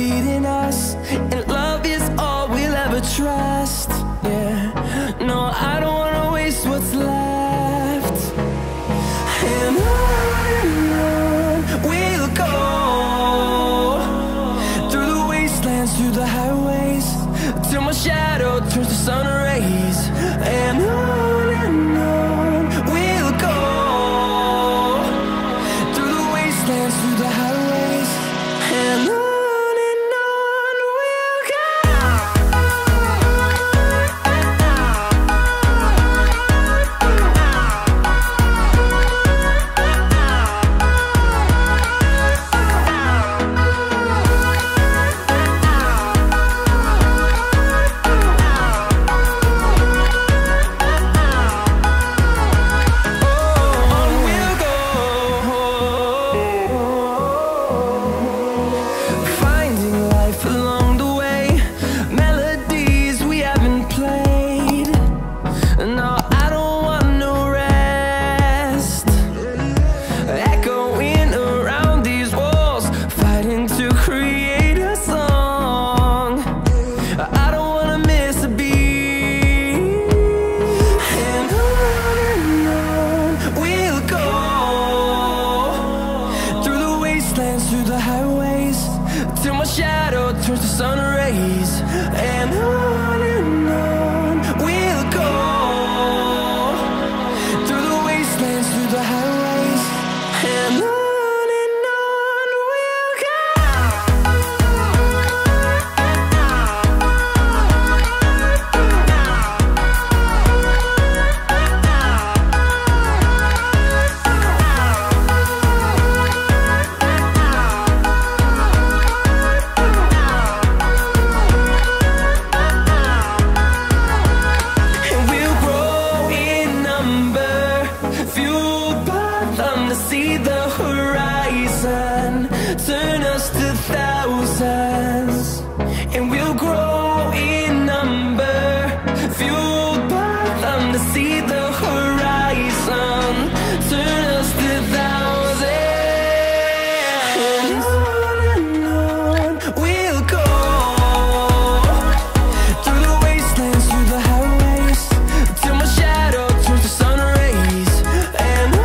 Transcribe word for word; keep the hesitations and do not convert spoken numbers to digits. leading us, and love is all we'll ever trust. Yeah, no, I don't wanna waste what's left. And on we'll go, through the wastelands, through the highways, till my shadow turns to sun rays. And on and on we'll go, through the wastelands, through the highways, and on. Through the highways, till my shadow turns to sun rays. And on and on we'll go, through the wastelands, through the highways, and on. See the horizon, turn us to thousands, and we'll grow in number, fueled by them to see the horizon, turn us to thousands. And on and on we'll go, through the wastelands, through the highways, till my shadow turns to sun rays. And on